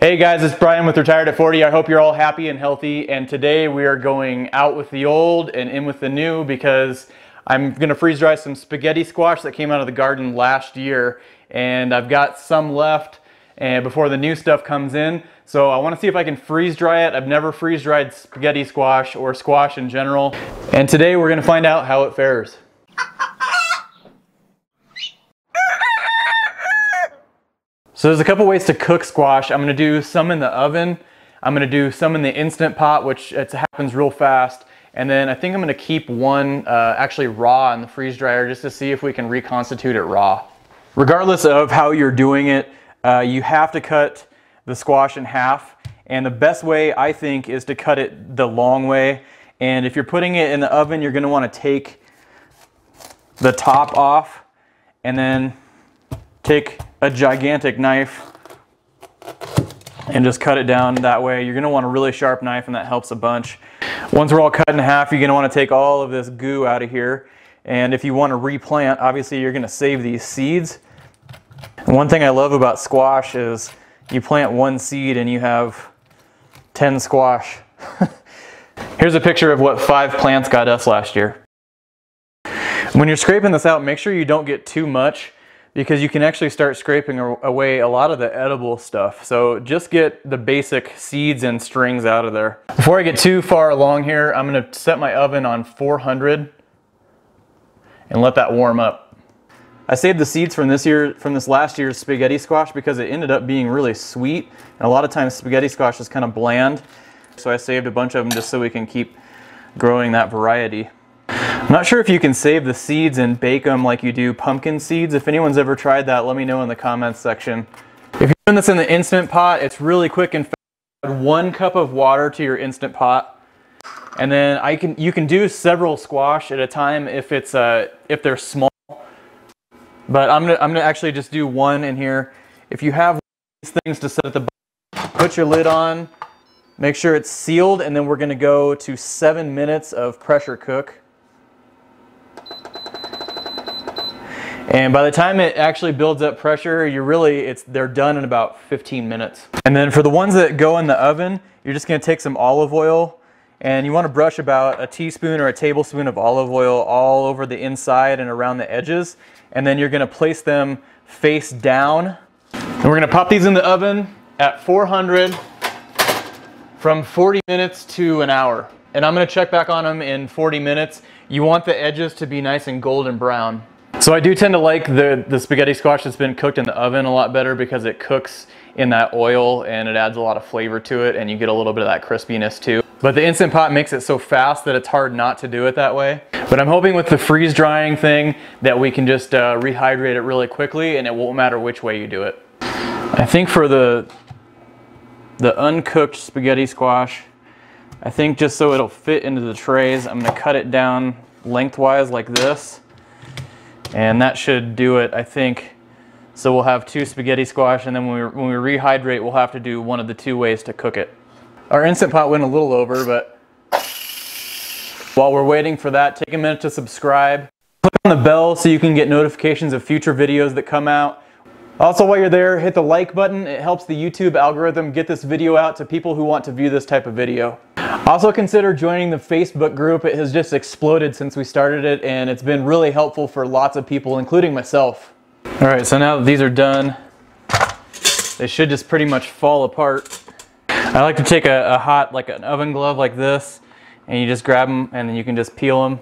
Hey guys, it's Brian with Retired at 40. I hope you're all happy and healthy, and today we are going out with the old and in with the new because I'm gonna freeze dry some spaghetti squash that came out of the garden last year, and I've got some left and before the new stuff comes in. So I want to see if I can freeze dry it. I've never freeze dried spaghetti squash or squash in general, and today we're gonna find out how it fares. So there's a couple ways to cook squash. I'm gonna do some in the oven. I'm gonna do some in the Instant Pot, which it happens real fast. And then I think I'm gonna keep one actually raw in the freeze dryer just to see if we can reconstitute it raw. Regardless of how you're doing it, you have to cut the squash in half. And the best way, I think, is to cut it the long way. And if you're putting it in the oven, you're gonna wanna take the top off and then take a gigantic knife and just cut it down that way. You're gonna want a really sharp knife, and that helps a bunch. Once we're all cut in half, you're gonna wanna take all of this goo out of here. And if you wanna replant, obviously you're gonna save these seeds. And one thing I love about squash is you plant one seed and you have 10 squash. Here's a picture of what 5 plants got us last year. When you're scraping this out, make sure you don't get too much, because you can actually start scraping away a lot of the edible stuff. So just get the basic seeds and strings out of there. Before I get too far along here, I'm gonna set my oven on 400 and let that warm up. I saved the seeds from this last year's spaghetti squash because it ended up being really sweet. And a lot of times spaghetti squash is kind of bland. So I saved a bunch of them just so we can keep growing that variety. I'm not sure if you can save the seeds and bake them like you do pumpkin seeds. If anyone's ever tried that, let me know in the comments section. If you're doing this in the Instant Pot, it's really quick and fast. Add 1 cup of water to your Instant Pot, and then you can do several squash at a time if they're small. But I'm gonna actually just do one in here. If you have these things to set at the bottom, put your lid on, make sure it's sealed, and then we're gonna go to 7 minutes of pressure cook. And by the time it actually builds up pressure, they're done in about 15 minutes. And then for the ones that go in the oven, you're just gonna take some olive oil, and you wanna brush about a teaspoon or a tablespoon of olive oil all over the inside and around the edges. And then you're gonna place them face down. And we're gonna pop these in the oven at 400 from 40 minutes to an hour. And I'm gonna check back on them in 40 minutes. You want the edges to be nice and golden brown. So I do tend to like the spaghetti squash that's been cooked in the oven a lot better because it cooks in that oil and it adds a lot of flavor to it, and you get a little bit of that crispiness too. But the Instant Pot makes it so fast that it's hard not to do it that way. But I'm hoping with the freeze drying thing that we can just rehydrate it really quickly, and it won't matter which way you do it. I think for the uncooked spaghetti squash, I think just so it'll fit into the trays, I'm gonna cut it down lengthwise like this. And that should do it, I think. So we'll have 2 spaghetti squash, and then when we rehydrate, we'll have to do one of the 2 ways to cook it. Our Instant Pot went a little over, but while we're waiting for that, take a minute to subscribe. Click on the bell so you can get notifications of future videos that come out. Also, while you're there, hit the like button. It helps the YouTube algorithm get this video out to people who want to view this type of video. Also consider joining the Facebook group. It has just exploded since we started it, and it's been really helpful for lots of people, including myself. All right, so now that these are done, they should just pretty much fall apart. I like to take like an oven glove like this, and you just grab them, and then you can just peel them.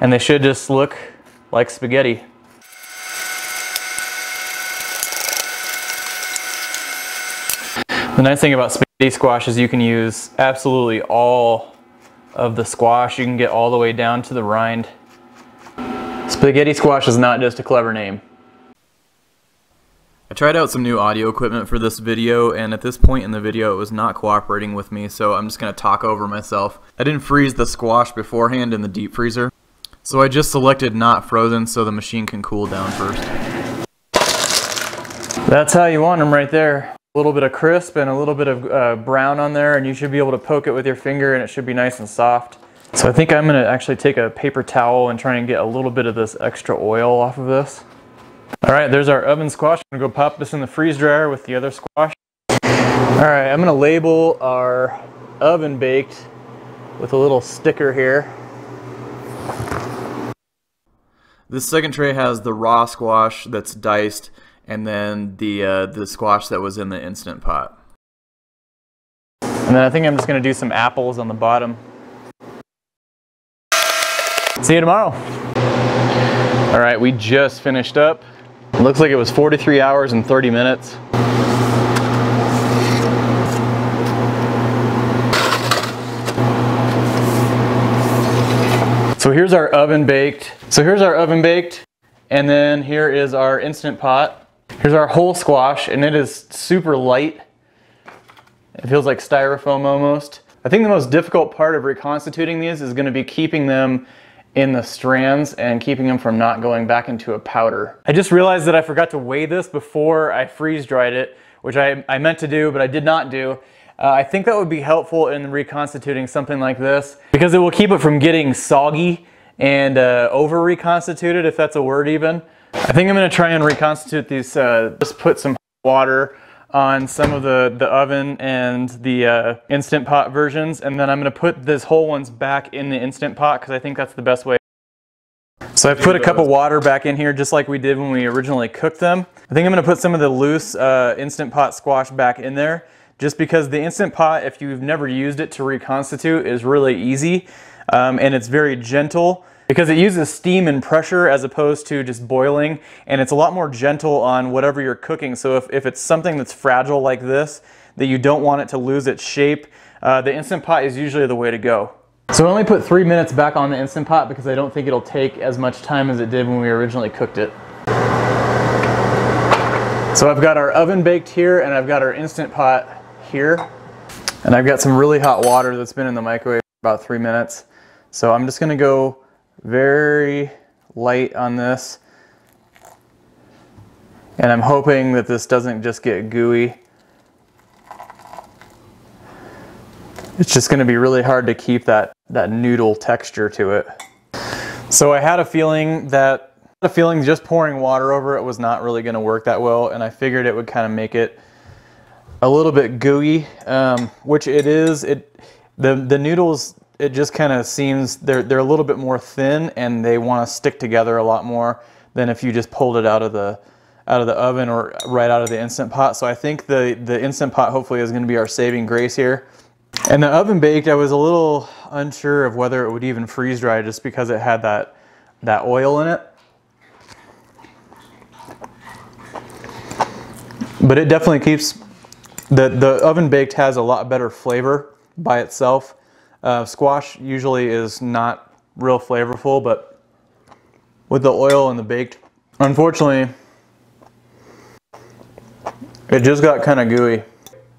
And they should just look like spaghetti. The nice thing about spaghetti squash is you can use absolutely all of the squash. You can get all the way down to the rind. Spaghetti squash is not just a clever name. I tried out some new audio equipment for this video, and at this point in the video it was not cooperating with me, so I'm just going to talk over myself. I didn't freeze the squash beforehand in the deep freezer, so I just selected not frozen so the machine can cool down first. That's how you want them right there. A little bit of crisp and a little bit of brown on there, and you should be able to poke it with your finger and it should be nice and soft. So I think I'm gonna actually take a paper towel and try and get a little bit of this extra oil off of this. All right, there's our oven squash. I'm gonna go pop this in the freeze dryer with the other squash. All right, I'm gonna label our oven baked with a little sticker here. This second tray has the raw squash that's diced and then the squash that was in the Instant Pot. And then I think I'm just gonna do some apples on the bottom. See you tomorrow. All right, we just finished up. It looks like it was 43 hours and 30 minutes. So here's our oven baked. And then here is our Instant Pot. Here's our whole squash, and it is super light. It feels like styrofoam almost. I think the most difficult part of reconstituting these is going to be keeping them in the strands and keeping them from not going back into a powder. I just realized that I forgot to weigh this before I freeze dried it, which I meant to do, but I did not do. I think that would be helpful in reconstituting something like this because it will keep it from getting soggy and over reconstituted, if that's a word even. I think I'm going to try and reconstitute these. Just put some water on some of the oven and the Instant Pot versions, and then I'm going to put these whole ones back in the Instant Pot because I think that's the best way. So I've put a cup of water back in here just like we did when we originally cooked them. I think I'm going to put some of the loose Instant Pot squash back in there. Just because the Instant Pot, if you've never used it to reconstitute, is really easy and it's very gentle because it uses steam and pressure as opposed to just boiling, and it's a lot more gentle on whatever you're cooking. So if it's something that's fragile like this, that you don't want it to lose its shape, the Instant Pot is usually the way to go. So I only put 3 minutes back on the Instant Pot because I don't think it'll take as much time as it did when we originally cooked it. So I've got our oven baked here and I've got our Instant Pot here, and I've got some really hot water that's been in the microwave for about 3 minutes. So I'm just gonna go very light on this, and I'm hoping that this doesn't just get gooey. It's just gonna be really hard to keep that noodle texture to it. So I had a feeling just pouring water over it was not really gonna work that well, and I figured it would kind of make it a little bit gooey, which it is. The noodles, it just kind of seems they're a little bit more thin and they want to stick together a lot more than if you just pulled it out of the oven or right out of the Instant Pot. So I think the Instant Pot hopefully is going to be our saving grace here. And the oven baked, I was a little unsure of whether it would even freeze dry just because it had that oil in it. But it definitely keeps the oven baked has a lot better flavor by itself. Squash usually is not real flavorful, but with the oil and the baked, unfortunately, it just got kind of gooey.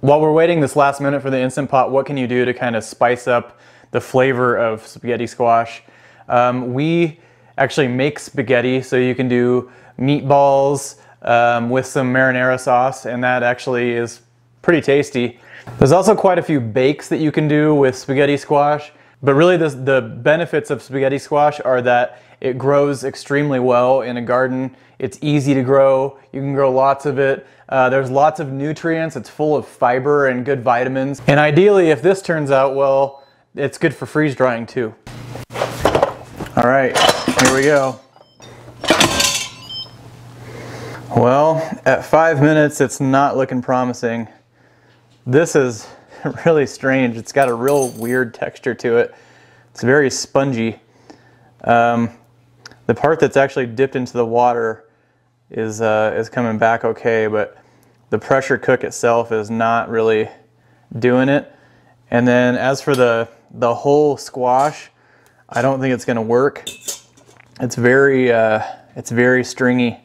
While we're waiting this last minute for the Instant Pot, what can you do to kind of spice up the flavor of spaghetti squash? We actually make spaghetti, so you can do meatballs with some marinara sauce, and that actually is pretty tasty. There's also quite a few bakes that you can do with spaghetti squash, but really the benefits of spaghetti squash are that it grows extremely well in a garden. It's easy to grow. You can grow lots of it. There's lots of nutrients. It's full of fiber and good vitamins. And ideally, if this turns out well, it's good for freeze drying too. All right, here we go. Well, at 5 minutes, it's not looking promising. This is really strange. It's got a real weird texture to it. It's very spongy. The part that's actually dipped into the water is coming back okay, but the pressure cook itself is not really doing it. And then as for the whole squash, I don't think it's gonna work. It's very stringy.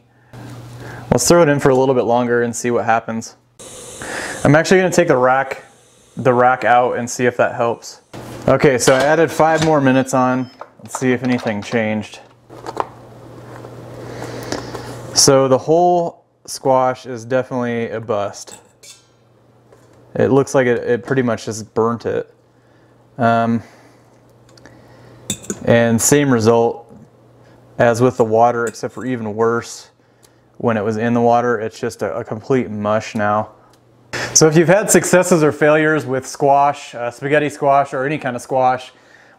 Let's throw it in for a little bit longer and see what happens. I'm actually going to take the rack out and see if that helps. Okay, so I added 5 more minutes on. Let's see if anything changed. So the whole squash is definitely a bust. It looks like it pretty much just burnt it. And same result as with the water, except for even worse. when it was in the water. It's just a complete mush now. So if you've had successes or failures with squash, spaghetti squash, or any kind of squash,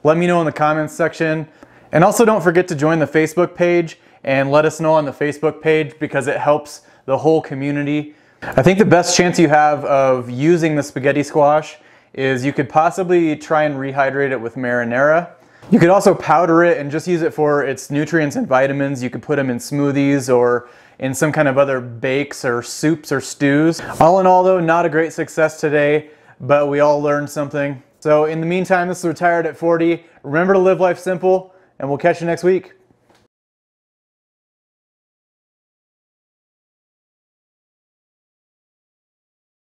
let me know in the comments section. And also don't forget to join the Facebook page and let us know on the Facebook page, because it helps the whole community. I think the best chance you have of using the spaghetti squash is you could possibly try and rehydrate it with marinara. You could also powder it and just use it for its nutrients and vitamins. You could put them in smoothies or in some kind of other bakes or soups or stews. All in all though, not a great success today, but we all learned something. So in the meantime, this is Retired at 40. Remember to live life simple, and we'll catch you next week.